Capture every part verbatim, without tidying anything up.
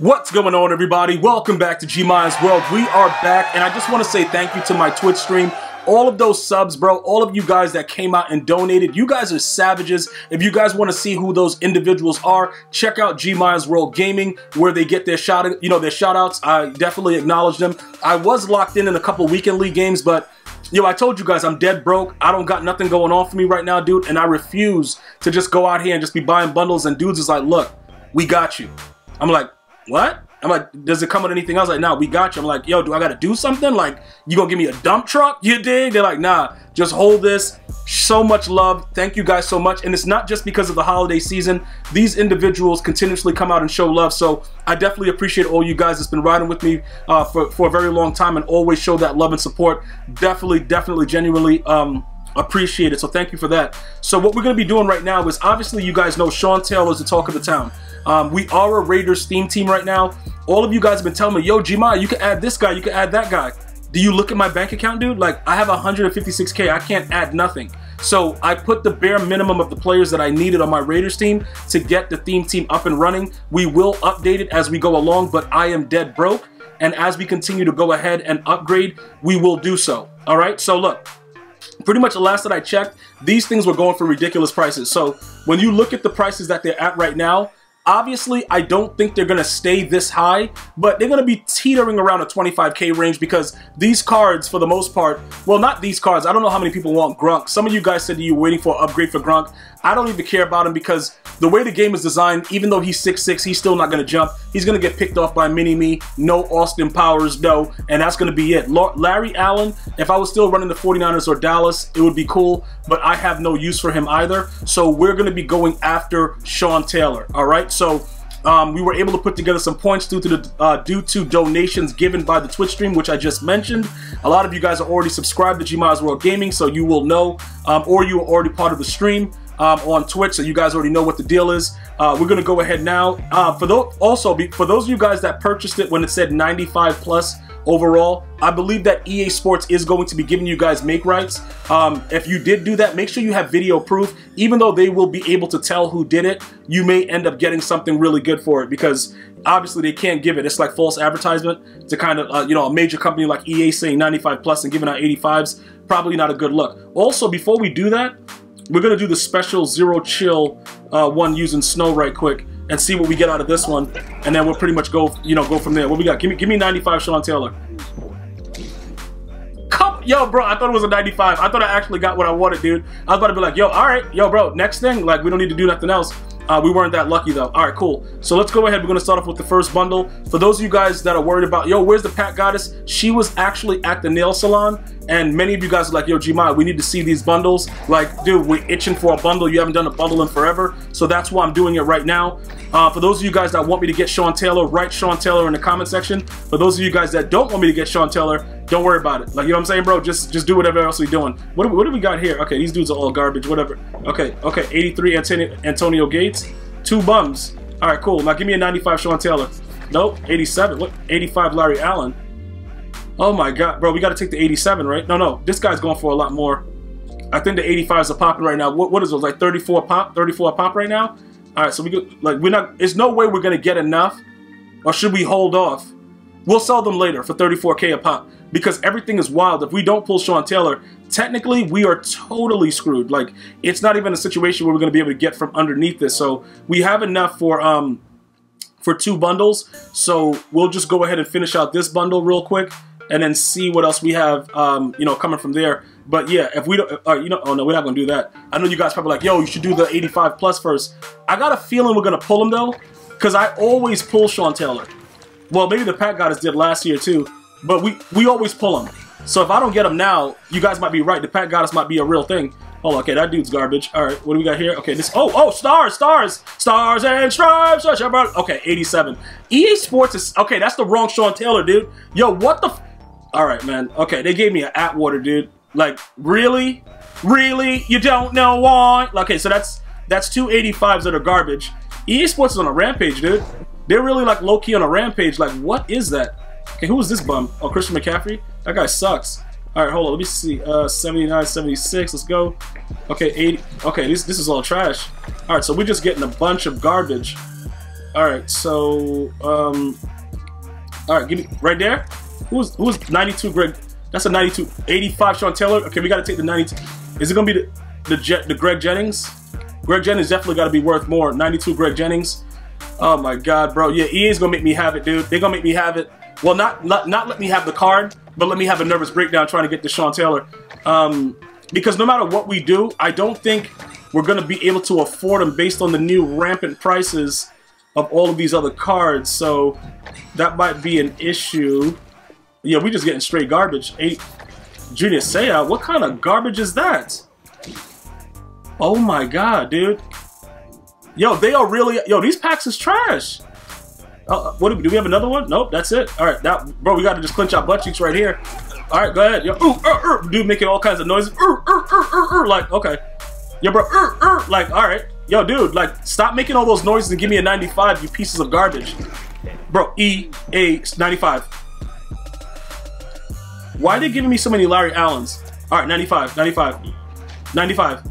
What's going on, everybody? Welcome back to GmiasWorld. We are back, and I just want to say thank you to my Twitch stream. All of those subs, bro, all of you guys that came out and donated, you guys are savages. If you guys want to see who those individuals are, check out GmiasWorld Gaming, where they get their shout, you know, their shout-outs. I definitely acknowledge them. I was locked in in a couple weekend league games, but yo, I told you guys, I'm dead broke. I don't got nothing going on for me right now, dude, and I refuse to just go out here and just be buying bundles, and dudes is like, look, we got you. I'm like, what? I'm like, does it come with anything else? Like, nah, we got you. I'm like, yo, do I got to do something? Like, you gonna give me a dump truck? You dig? They're like, nah, just hold this. So much love. Thank you guys so much. And it's not just because of the holiday season. These individuals continuously come out and show love. So I definitely appreciate all you guys that's been riding with me uh, for, for a very long time and always show that love and support. Definitely, definitely, genuinely um, appreciate it. So thank you for that. So what we're going to be doing right now is, obviously, you guys know Sean Taylor is the talk of the town. Um, we are a Raiders theme team right now. All of you guys have been telling me, yo, G-Mai, you can add this guy, you can add that guy. Do you look at my bank account, dude? Like, I have one hundred fifty-six K, I can't add nothing. So I put the bare minimum of the players that I needed on my Raiders team to get the theme team up and running. We will update it as we go along, but I am dead broke. And as we continue to go ahead and upgrade, we will do so. All right, so look. Pretty much the last that I checked, these things were going for ridiculous prices. So when you look at the prices that they're at right now, obviously, I don't think they're going to stay this high, but they're going to be teetering around a twenty-five K range because these cards, for the most part, well, not these cards. I don't know how many people want Gronk. Some of you guys said that you were waiting for an upgrade for Gronk. I don't even care about him because the way the game is designed, even though he's six six, he's still not going to jump. He's going to get picked off by Mini-Me. No Austin Powers, no, and that's going to be it. Larry Allen, if I was still running the forty-niners or Dallas, it would be cool, but I have no use for him either. So we're going to be going after Sean Taylor, all right? So um, we were able to put together some points due to, the, uh, due to donations given by the Twitch stream, which I just mentioned. A lot of you guys are already subscribed to GmiasWorld Gaming, so you will know, um, or you are already part of the stream um, on Twitch, so you guys already know what the deal is. Uh, we're going to go ahead now. Uh, for those, also, for those of you guys that purchased it when it said ninety-five plus overall, I believe that E A Sports is going to be giving you guys make rights. Um, if you did do that, make sure you have video proof. Even though they will be able to tell who did it, you may end up getting something really good for it because obviously they can't give it. It's like false advertisement to kind of, uh, you know, a major company like E A saying ninety-five plus and giving out eighty-fives. Probably not a good look. Also, before we do that, we're going to do the special zero chill uh, one using snow right quick and see what we get out of this one, and then we'll pretty much go, you know, go from there. What we got? Give me, give me ninety-five, Sean Taylor. Come, yo, bro, I thought it was a ninety-five. I thought I actually got what I wanted, dude. I was about to be like, yo, all right, yo, bro, next thing, like, we don't need to do nothing else. Uh, we weren't that lucky, though. All right, cool. So let's go ahead. We're going to start off with the first bundle. For those of you guys that are worried about, yo, where's the Pat Goddess? She was actually at the nail salon, and many of you guys are like, yo, G-Mai, we need to see these bundles. Like, dude, we're itching for a bundle. You haven't done a bundle in forever, so that's why I'm doing it right now. Uh, for those of you guys that want me to get Sean Taylor, write Sean Taylor in the comment section. For those of you guys that don't want me to get Sean Taylor, don't worry about it. Like, you know what I'm saying, bro? Just just do whatever else we're doing. What do, what do we got here? Okay, these dudes are all garbage, whatever. Okay, okay, eighty-three Antonio, Antonio Gates. Two bums. All right, cool. Now give me a ninety-five Sean Taylor. Nope, eighty-seven. What? eighty-five Larry Allen. Oh, my God. Bro, we got to take the eighty-seven, right? No, no. This guy's going for a lot more. I think the eighty-fives are popping right now. What, what is it? Like thirty-four pop? thirty-four pop right now? All right, so we go, like, we're not, there's no way we're going to get enough. Or should we hold off? We'll sell them later for thirty-four K a pop. Because everything is wild. If we don't pull Sean Taylor, technically we are totally screwed. Like, it's not even a situation where we're going to be able to get from underneath this. So we have enough for um for two bundles. So we'll just go ahead and finish out this bundle real quick, and then see what else we have um you know coming from there. But yeah, if we don't, uh, you know, oh no, we're not going to do that. I know you guys probably like, yo, you should do the eighty-five plus first. I got a feeling we're going to pull him though, because I always pull Sean Taylor. Well, maybe the Pat Goddess did last year too. But we, we always pull them. So if I don't get them now, you guys might be right. The Pat Goddess might be a real thing. Hold on, okay, that dude's garbage. All right, what do we got here? Okay, this, oh, oh, stars, stars, stars and stripes. Okay, eighty-seven. E A Sports is, okay, that's the wrong Sean Taylor, dude. Yo, what the, f all right, man. Okay, they gave me an Atwater, dude. Like, really? Really? You don't know why? Okay, so that's, that's two eighty-fives that are garbage. E A Sports is on a rampage, dude. They're really, like, low-key on a rampage. Like, what is that? Okay, who is this bum? Oh, Christian McCaffrey? That guy sucks. All right, hold on. Let me see. Uh, seventy-nine, seventy-six. Let's go. Okay, eighty. Okay, this, this is all trash. All right, so we're just getting a bunch of garbage. All right, so um, all right, give me right there. Who's who's ninety-two? Greg, that's a ninety-two. eighty-five, Sean Taylor. Okay, we got to take the ninety-two. Is it gonna be the the, Je the Greg Jennings? Greg Jennings definitely got to be worth more. ninety-two, Greg Jennings. Oh my God, bro. Yeah, E A's gonna make me have it, dude. They're gonna make me have it. Well, not not not let me have the card, but let me have a nervous breakdown trying to get to Sean Taylor. Um, because no matter what we do, I don't think we're gonna be able to afford them based on the new rampant prices of all of these other cards. So that might be an issue. Yeah, we just getting straight garbage. Eight, Junior Seau. What kind of garbage is that? Oh my God, dude. Yo, they are really. Yo, these packs is trash. Uh, what do we, do we have another one? Nope, that's it. All right, now, bro, we got to just clinch our butt cheeks right here. All right, go ahead. Yo, ooh, er, er, dude, making all kinds of noises. Er, er, er, er, er, like, okay. Yo, bro, er, er, like, all right. Yo, dude, like, stop making all those noises and give me a ninety-five, you pieces of garbage. Bro, E A ninety-five. Why are they giving me so many Larry Allens? All right, ninety-five, ninety-five, ninety-five.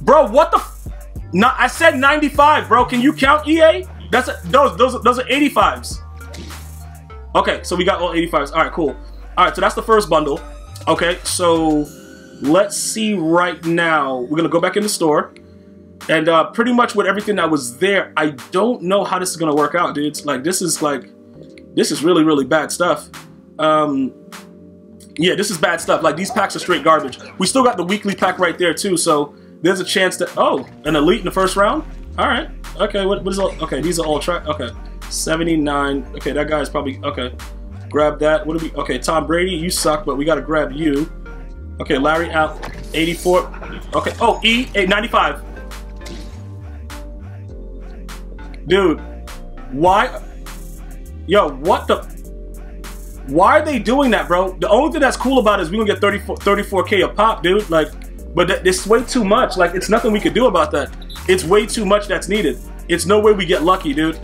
Bro, what the f. No, I said ninety-five, bro. Can you count, E A? That's a, those those those are eighty-fives. Okay, so we got all eighty-fives. All right, cool. All right, so that's the first bundle. Okay, so let's see right now. We're gonna go back in the store, and uh, pretty much with everything that was there, I don't know how this is gonna work out, dudes. Like this is like, this is really really bad stuff. Um, yeah, this is bad stuff. Like these packs are straight garbage. We still got the weekly pack right there too, so. There's a chance that, oh, an elite in the first round? All right, okay, what, what is all, okay, these are all track, okay. seventy-nine, okay, that guy's probably, okay. Grab that, what do we, okay, Tom Brady, you suck, but we gotta grab you. Okay, Larry out, eighty-four, okay, oh, E, ninety-five. Dude, why, yo, what the, why are they doing that, bro? The only thing that's cool about it is we gonna get thirty-four K a pop, dude, like, but it's way too much. Like, it's nothing we could do about that. It's way too much that's needed. It's no way we get lucky, dude.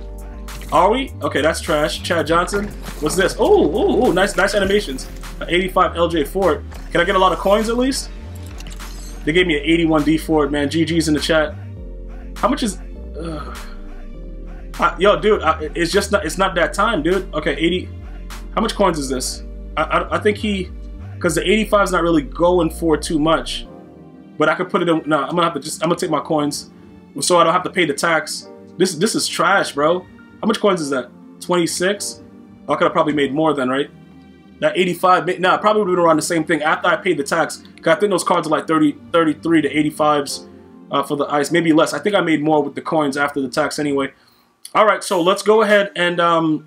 Are we? Okay, that's trash. Chad Johnson. What's this? Oh, oh, oh, nice, nice animations. An eighty-five L J Ford. Can I get a lot of coins at least? They gave me an eighty-one D Ford, man. G G's in the chat. How much is? Uh, I, yo, dude, I, it's just not. It's not that time, dude. Okay, eighty. How much coins is this? I, I, I think he, because the eighty-five is not really going for too much. But I could put it in. Nah, I'm gonna have to just. I'm gonna take my coins, so I don't have to pay the tax. This this is trash, bro. How much coins is that? twenty-six. I could have probably made more then, right? That eighty-five. Nah, probably would have been around the same thing after I paid the tax. Cause I think those cards are like thirty, thirty-three to eighty-fives uh, for the ice, maybe less. I think I made more with the coins after the tax anyway. All right, so let's go ahead and um,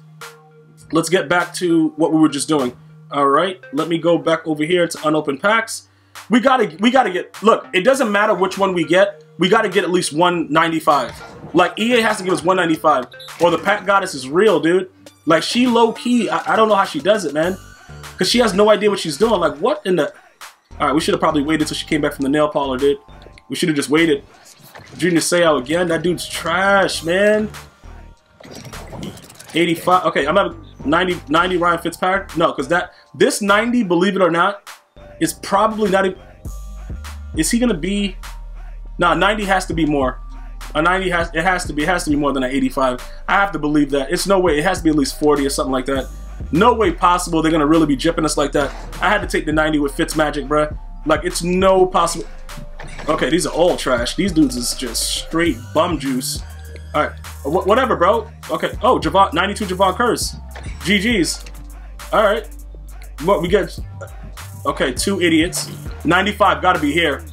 let's get back to what we were just doing. All right, let me go back over here to unopened packs. We gotta, we gotta get, look, it doesn't matter which one we get, we gotta get at least one ninety-five. Like, E A has to give us one ninety-five, or the pack goddess is real, dude. Like, she low-key, I, I don't know how she does it, man. Because she has no idea what she's doing, like, what in the... Alright, we should have probably waited till she came back from the nail parlor, dude. We should have just waited. Junior Seau again, that dude's trash, man. eighty-five, okay, I'm at ninety, ninety Ryan Fitzpatrick. No, because that, this ninety, believe it or not, it's probably not even, is he gonna be, nah, ninety has to be more. A ninety has, it has to be, it has to be more than an eighty-five. I have to believe that. It's no way, it has to be at least forty or something like that. No way possible they're gonna really be jipping us like that. I had to take the ninety with Fitz Magic, bruh. Like, it's no possible. Okay, these are all trash. These dudes is just straight bum juice. All right, Wh whatever, bro. Okay, oh, Javon, ninety-two Javon Curse. G G's. All right, what we get? Okay, two idiots. ninety-five, gotta be here.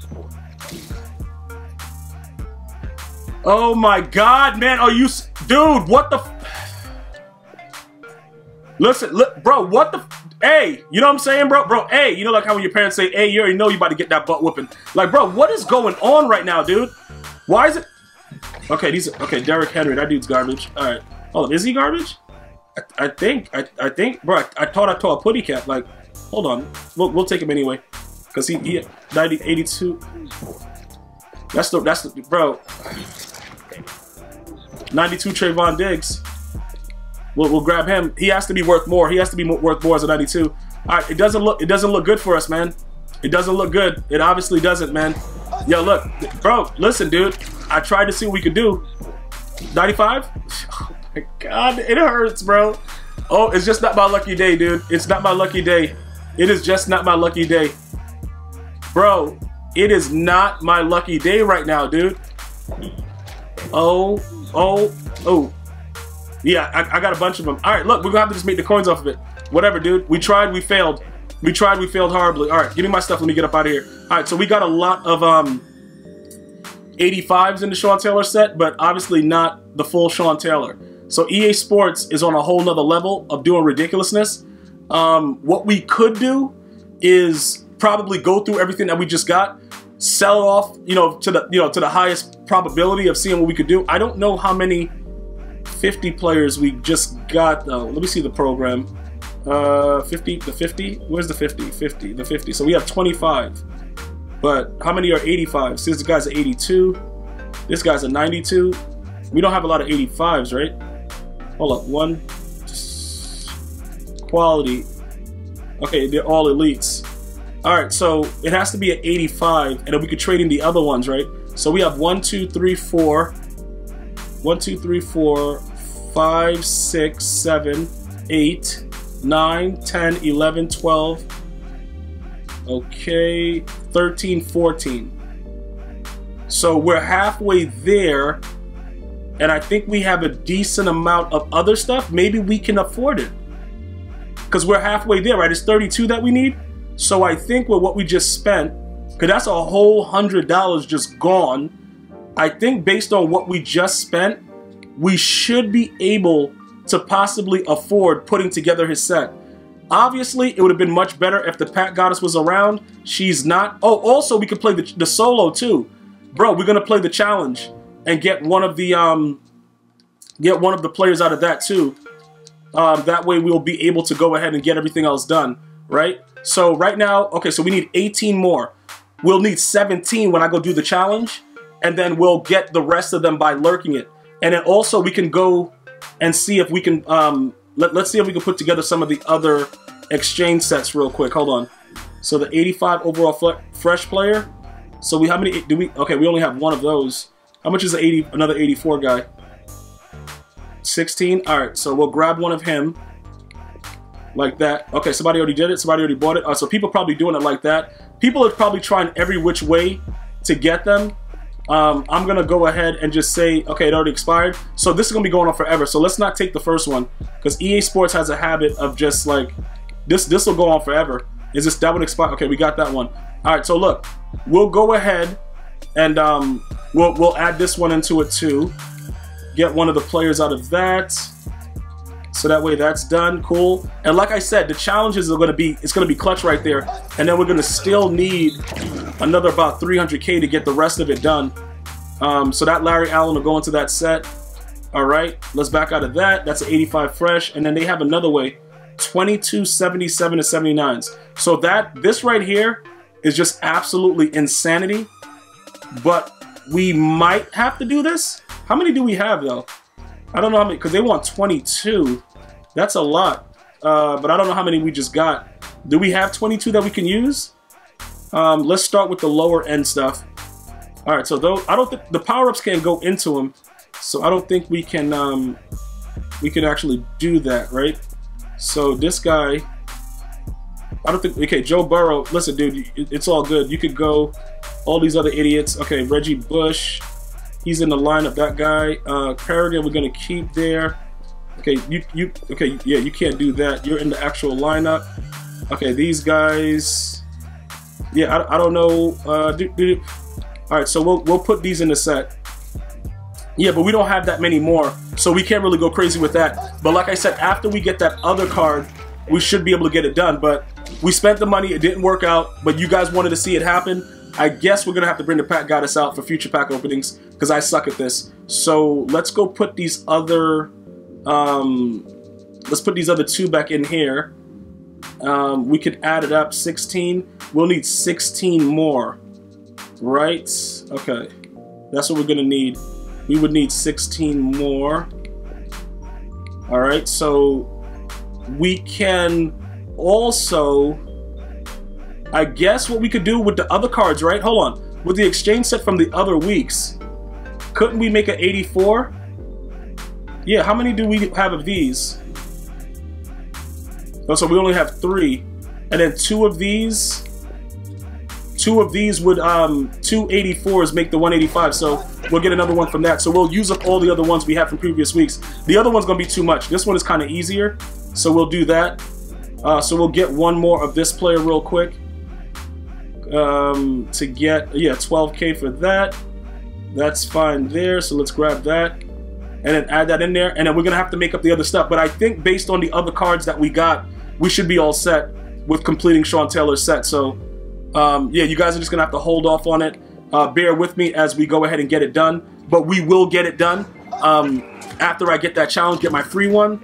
Oh my God, man, are you... S dude, what the... F Listen, li bro, what the... F hey, you know what I'm saying, bro? Bro, hey, you know like how when your parents say, hey, you already know you about to get that butt whooping. Like, bro, what is going on right now, dude? Why is it... Okay, these... Are okay, Derek Henry, that dude's garbage. All right. Hold on, is he garbage? I, I think, I, I think... Bro, I, I thought I tore a putty cap, like... Hold on, we'll, we'll take him anyway, cause he, he ninety, eighty-two. That's the that's the bro. ninety-two Trayvon Diggs. We'll we'll grab him. He has to be worth more. He has to be worth more as a ninety-two. All right, it doesn't look it doesn't look good for us, man. It doesn't look good. It obviously doesn't, man. Yo, look, bro. Listen, dude. I tried to see what we could do. ninety-five? Oh my god, it hurts, bro. Oh, it's just not my lucky day, dude. It's not my lucky day. It is just not my lucky day. Bro, it is not my lucky day right now, dude. Oh, oh, oh. Yeah, I, I got a bunch of them. All right, look, we're gonna have to just make the coins off of it. Whatever, dude. We tried, we failed. We tried, we failed horribly. All right, give me my stuff. Let me get up out of here. All right, so we got a lot of um, eighty-fives in the Sean Taylor set, but obviously not the full Sean Taylor. So E A Sports is on a whole nother level of doing ridiculousness. Um, what we could do is probably go through everything that we just got, sell off, you know, to the you know to the highest probability of seeing what we could do. I don't know how many fifty players we just got though. Let me see the program. Uh, fifty, the fifty, where's the fifty? fifty, the fifty, so we have twenty-five, but how many are eighty-five? Since this guy's an eighty-two, this guy's a ninety-two, we don't have a lot of eighty-fives, right? Hold up, one, quality, okay, they're all elites. All right, so it has to be an eighty-five, and then we could trade in the other ones, right? So we have one, two, three, four, one, two, three, four, five, six, seven, eight, nine, ten, eleven, twelve, okay, thirteen, fourteen. So we're halfway there, and I think we have a decent amount of other stuff. Maybe we can afford it, because we're halfway there, right? It's thirty-two that we need. So I think with what we just spent, because that's a whole hundred dollars just gone, I think based on what we just spent, we should be able to possibly afford putting together his set. Obviously, it would have been much better if the Pat Goddess was around. She's not. Oh, also, we could play the, the solo too. Bro, we're gonna play the challenge and get one of the um, get one of the players out of that too. Um, that way, we'll be able to go ahead and get everything else done, right? So right now, okay, so we need eighteen more. We'll need seventeen when I go do the challenge, and then we'll get the rest of them by lurking it. And then also, we can go and see if we can, um, let, let's see if we can put together some of the other exchange sets real quick. Hold on. So the eighty-five overall fle fresh player. So we, how many do we, okay, we only have one of those. How much is the eighty, another eighty-four guy? sixteen. All right, so we'll grab one of him like that. Okay, somebody already did it. Somebody already bought it. Uh, so people probably doing it like that. People are probably trying every which way to get them. Um, I'm gonna go ahead and just say, okay, it already expired. So this is gonna be going on forever. So let's not take the first one, because E A Sports has a habit of just like, this This will go on forever. Is this, that one expired? Okay, we got that one. All right, so look, we'll go ahead and um, we'll, we'll add this one into it too. Get one of the players out of that. So that way that's done, cool. And like I said, the challenges are gonna be, it's gonna be clutch right there. And then we're gonna still need another about three hundred K to get the rest of it done. Um, so that Larry Allen will go into that set. All right, let's back out of that. That's an eighty-five fresh. And then they have another way, twenty-two, seventy-seven, and seventy-nines. So that, this right here is just absolutely insanity, but we might have to do this. How many do we have though? I don't know how many, because they want twenty-two. That's a lot. Uh, but I don't know how many we just got. Do we have twenty-two that we can use? Um, let's start with the lower end stuff. All right, so though I don't think the power-ups can't go into them, so I don't think we can um, we can actually do that, right? So this guy, I don't think. Okay, Joe Burrow. Listen, dude, it's all good. You could go all these other idiots. Okay, Reggie Bush. He's in the lineup. That guy, uh, Kerrigan, we're gonna keep there. Okay, you, you, okay, yeah, you can't do that. You're in the actual lineup. Okay, these guys. Yeah, I, I don't know. Uh, do, do, do. All right, so we'll we'll put these in the set. Yeah, but we don't have that many more, so we can't really go crazy with that. But like I said, after we get that other card, we should be able to get it done. But we spent the money; it didn't work out. But you guys wanted to see it happen. I guess we're gonna have to bring the Pat Goddess out for future pack openings because I suck at this. So let's go put these other, um, let's put these other two back in here. Um, we could add it up, sixteen. We'll need sixteen more, right? Okay, that's what we're gonna need. We would need sixteen more. All right, so we can also, I guess what we could do with the other cards, right? Hold on. With the exchange set from the other weeks, couldn't we make an eighty-four Yeah, how many do we have of these? Oh, so we only have three. And then two of these, two of these would, um, two eighty-fours make the one eighty-five, so we'll get another one from that. So we'll use up all the other ones we had from previous weeks. The other one's gonna be too much. This one is kind of easier, so we'll do that. Uh, so we'll get one more of this player real quick. Um, to get, yeah, twelve K for that. That's fine there, so let's grab that. And then add that in there, and then we're gonna have to make up the other stuff. But I think based on the other cards that we got, we should be all set with completing Sean Taylor's set. So um, yeah, you guys are just gonna have to hold off on it. Uh, bear with me as we go ahead and get it done, but we will get it done um, after I get that challenge, get my free one,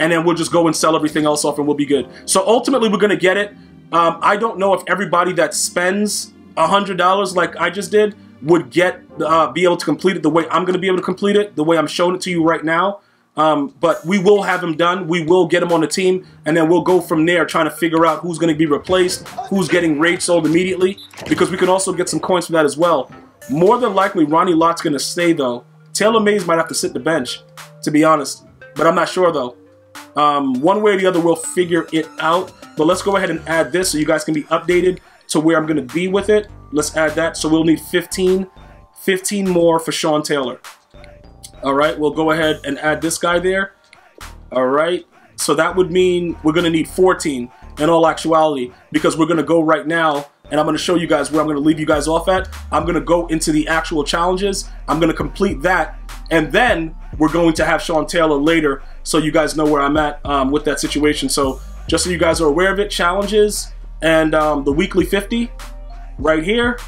and then we'll just go and sell everything else off and we'll be good. So ultimately we're gonna get it. Um, I don't know if everybody that spends one hundred dollars like I just did would get uh, be able to complete it the way I'm going to be able to complete it, the way I'm showing it to you right now. Um, but we will have him done. We will get him on the team, and then we'll go from there trying to figure out who's going to be replaced, who's getting raid sold immediately, because we can also get some coins for that as well. More than likely, Ronnie Lott's going to stay, though. Taylor Mays might have to sit the bench, to be honest, but I'm not sure, though. Um, one way or the other, we'll figure it out. But let's go ahead and add this so you guys can be updated to where I'm going to be with it. Let's add that. So we'll need fifteen, fifteen more for Sean Taylor. All right, we'll go ahead and add this guy there. All right, so that would mean we're going to need fourteen in all actuality, because we're going to go right now, and I'm going to show you guys where I'm going to leave you guys off at. I'm going to go into the actual challenges. I'm going to complete that, and then we're going to have Sean Taylor later, so you guys know where I'm at um, with that situation. So just so you guys are aware of it, challenges and um, the weekly fifty right here.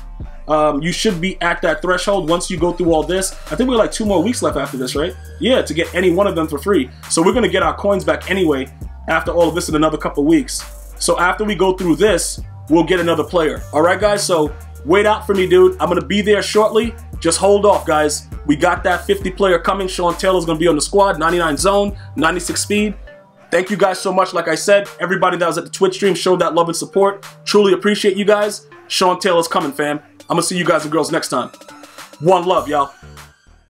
Um, you should be at that threshold once you go through all this. I think we have like two more weeks left after this, right? Yeah, to get any one of them for free. So we're gonna get our coins back anyway after all of this in another couple weeks. So after we go through this, we'll get another player. All right, guys, so wait out for me, dude. I'm gonna be there shortly. Just hold off, guys. We got that fifty player coming. Sean Taylor's gonna be on the squad, ninety-nine zone, ninety-six speed. Thank you guys so much. Like I said, everybody that was at the Twitch stream showed that love and support. Truly appreciate you guys. Sean Taylor's coming, fam. I'm going to see you guys and girls next time. One love, y'all.